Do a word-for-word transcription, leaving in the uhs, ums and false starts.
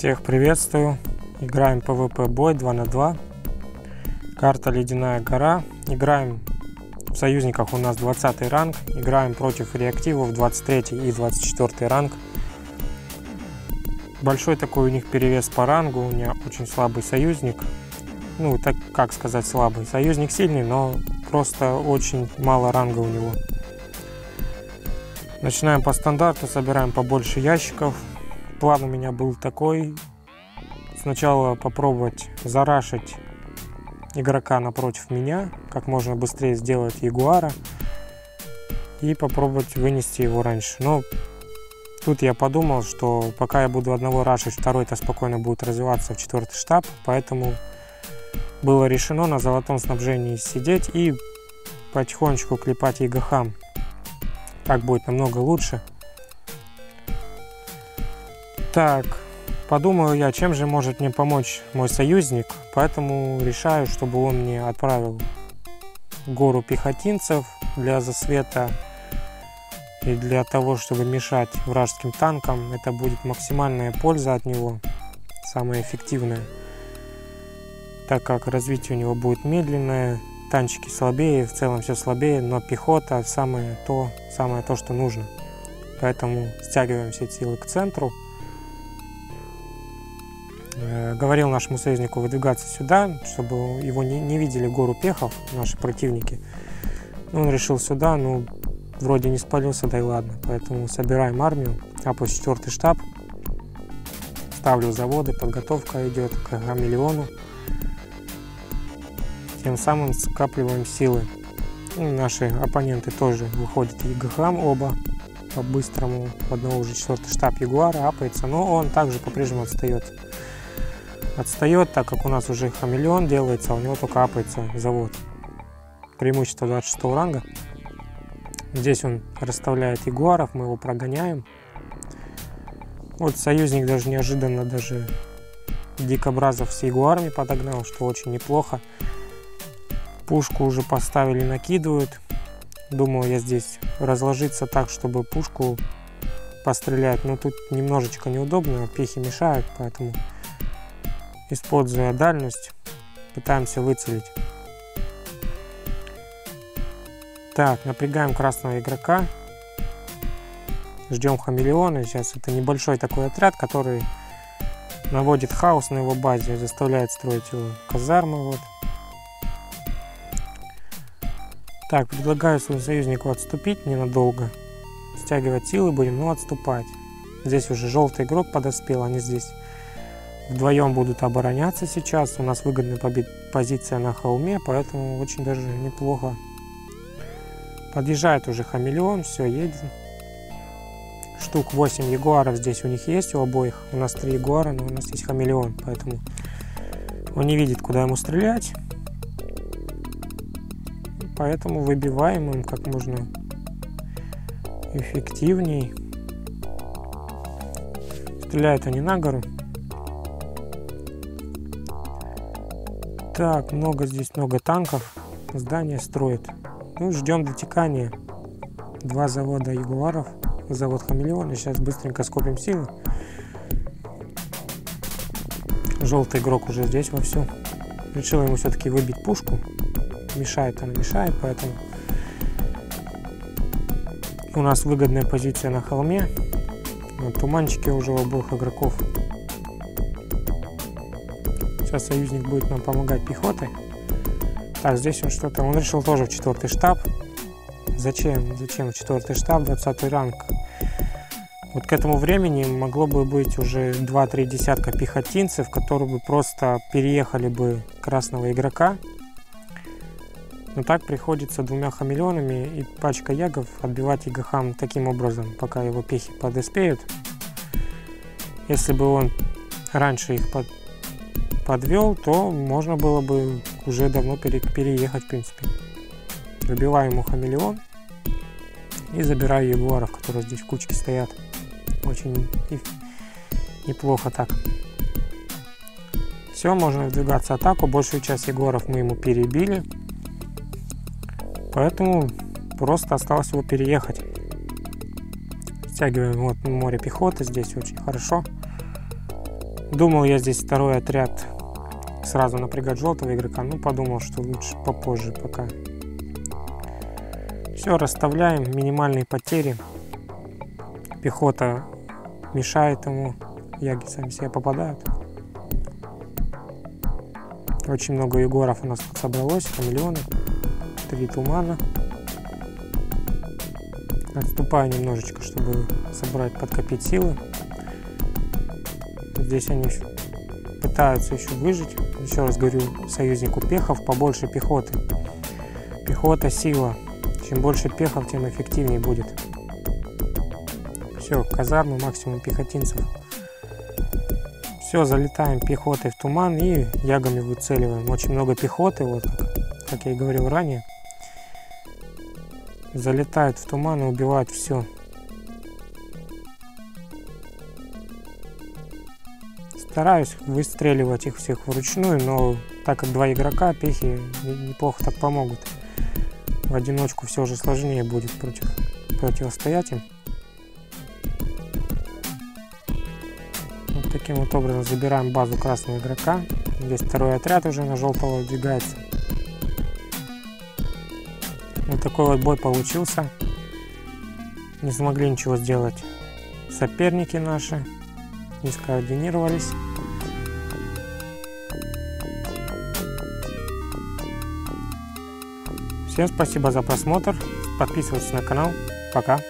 Всех приветствую, играем пэ вэ пэ бой два на два, карта Ледяная гора, играем в союзниках у нас двадцатый ранг, играем против реактивов двадцать третий и двадцать четвёртый ранг. Большой такой у них перевес по рангу, у меня очень слабый союзник, ну так как сказать слабый, союзник сильный, но просто очень мало ранга у него. Начинаем по стандарту, собираем побольше ящиков. План у меня был такой: сначала попробовать зарашить игрока напротив меня, как можно быстрее сделать ягуара и попробовать вынести его раньше. Но тут я подумал, что пока я буду одного рашить, второй-то спокойно будет развиваться в четвертый штаб, поэтому было решено на золотом снабжении сидеть и потихонечку клепать ягахам. Так будет намного лучше. Так, подумал я, чем же может мне помочь мой союзник, поэтому решаю, чтобы он мне отправил гору пехотинцев для засвета и для того, чтобы мешать вражеским танкам. Это будет максимальная польза от него, самая эффективная, так как развитие у него будет медленное, танчики слабее, в целом все слабее, но пехота самое то, самое то, что нужно. Поэтому стягиваем все силы к центру. Говорил нашему союзнику выдвигаться сюда, чтобы его не, не видели гору пехов наши противники. Но он решил сюда, ну вроде не спалился, да и ладно. Поэтому собираем армию, а после четвертый штаб, ставлю заводы, подготовка идет к Гамелеону. Тем самым скапливаем силы. И наши оппоненты тоже выходят и ГХМ оба. По-быстрому одного уже четвертый штаб ягуара апается, но он также по-прежнему отстает. Отстает, так как у нас уже хамелеон делается, а у него только апается завод. Преимущество двадцать шестого ранга. Здесь он расставляет ягуаров, мы его прогоняем. Вот союзник даже неожиданно даже дикобразов с ягуарами подогнал, что очень неплохо. Пушку уже поставили, накидывают. Думал я здесь разложиться так, чтобы пушку пострелять, но тут немножечко неудобно, пехи мешают, поэтому, используя дальность, пытаемся выцелить. Так, напрягаем красного игрока, ждем хамелеона. Сейчас это небольшой такой отряд, который наводит хаос на его базе, заставляет строить его казармы. Вот. Так, предлагаю своему союзнику отступить ненадолго, стягивать силы будем, но отступать. Здесь уже желтый игрок подоспел, они здесь вдвоем будут обороняться сейчас. У нас выгодная позиция на холме, поэтому очень даже неплохо. Подъезжает уже хамелеон, все, едет. Штук восемь ягуаров здесь у них есть, у обоих. У нас три ягуара, но у нас есть хамелеон, поэтому он не видит, куда ему стрелять. Поэтому выбиваем им как можно эффективней. Стреляют они на гору. Так, много здесь, много танков. Здание строят. Ну, ждем дотекания. Два завода ягуаров. Завод хамелеона. Сейчас быстренько скопим силы. Желтый игрок уже здесь вовсю. Решил ему все-таки выбить пушку. Мешает она, мешает, поэтому у нас выгодная позиция на холме. Туманчики уже у обоих игроков. Сейчас союзник будет нам помогать пехотой. Так, здесь он что-то... Он решил тоже в четвертый штаб. Зачем? Зачем в четвертый штаб? двадцатый ранг. Вот к этому времени могло бы быть уже два-три десятка пехотинцев, которые бы просто переехали бы красного игрока. Но так приходится двумя хамелеонами и пачка ягов отбивать ягахам таким образом, пока его пехи подоспеют. Если бы он раньше их под... подвел, то можно было бы уже давно пере... переехать в принципе. Выбиваю ему хамелеон и забираю ягуаров, которые здесь в кучке стоят. Очень неплохо так. Все, можно выдвигаться в атаку. Большую часть ягуаров мы ему перебили. Поэтому просто осталось его переехать. Стягиваем вот море пехоты, здесь очень хорошо. Думал я здесь второй отряд сразу напрягать желтого игрока, ну подумал, что лучше попозже пока. Все, расставляем, минимальные потери. Пехота мешает ему, яги сами себе попадают. Очень много егоров у нас тут собралось, хамелеоны, три тумана. Отступаю немножечко, чтобы собрать, подкопить силы. Здесь они пытаются еще выжить. Еще раз говорю союзнику пехов, побольше пехоты. Пехота, сила. Чем больше пехов, тем эффективнее будет. Все, казармы, максимум пехотинцев. Все, залетаем пехотой в туман и ягами выцеливаем. Очень много пехоты, вот как, как я и говорил ранее. Залетают в туман и убивают все. Стараюсь выстреливать их всех вручную, но так как два игрока, пехи неплохо так помогут. В одиночку все же сложнее будет против, противостоять им. Вот таким вот образом забираем базу красного игрока. Здесь второй отряд уже на желтого двигается. Вот такой вот бой получился. Не смогли ничего сделать соперники наши. Не скоординировались. Всем спасибо за просмотр, подписывайтесь на канал, пока!